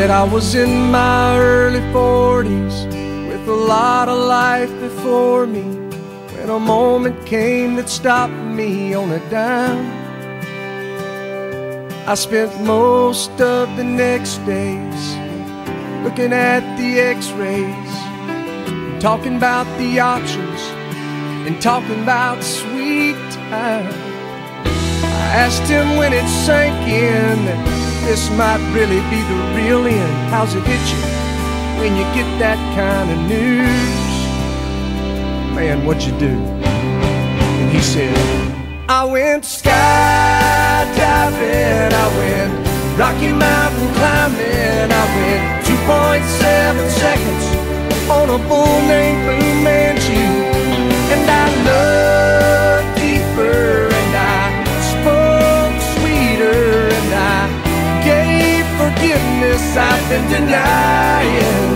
Said I was in my early 40s with a lot of life before me, when a moment came that stopped me on a dime. I spent most of the next days looking at the x-rays, talking about the options and talking about sweet time. I asked him when it sank in that this might really be the real end. How's it hit you when you get that kind of news? Man, what you do? And he said, I went skydiving, I went Rocky Mountain climbing, I went 2.7 seconds on a bull named Fu Manchu, and I looked deeper and I spoke sweeter and I gave forgiveness I've been denying.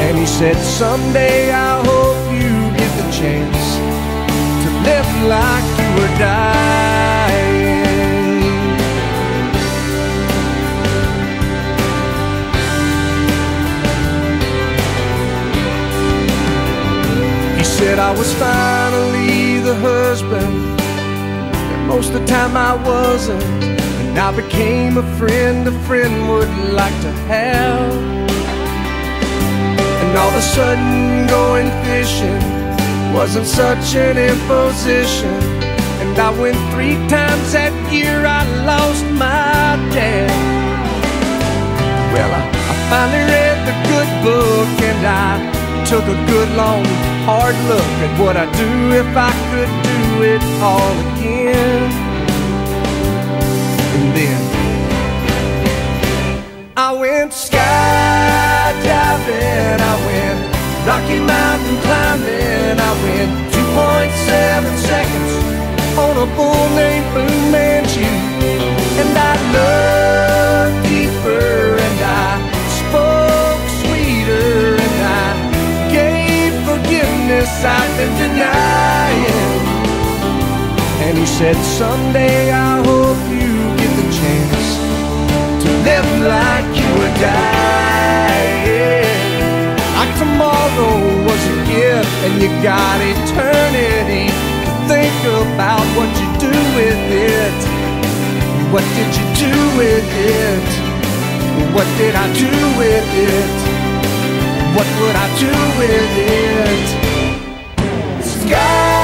And he said, someday I hope you get the chance to live like you were dying. He said, I was finally the husband that most of the time I wasn't. I became a friend would like to have. And all of a sudden going fishing wasn't such an imposition. And I went 3 times that year, I lost my dad. Well, I finally read the good book, and I took a good long hard look at what I'd do if I could do it all again. I went skydiving, I went Rocky Mountain climbing, I went 2.7 seconds on a bull named Fu Manchu, and I looked deeper and I spoke sweeter and I gave forgiveness I've been denying. And he said, someday I hope you get the chance to live like you were dying. Like tomorrow was a gift and you got eternity to think about what you do with it. What did you do with it? What did I do with it? What would I do with it? Sky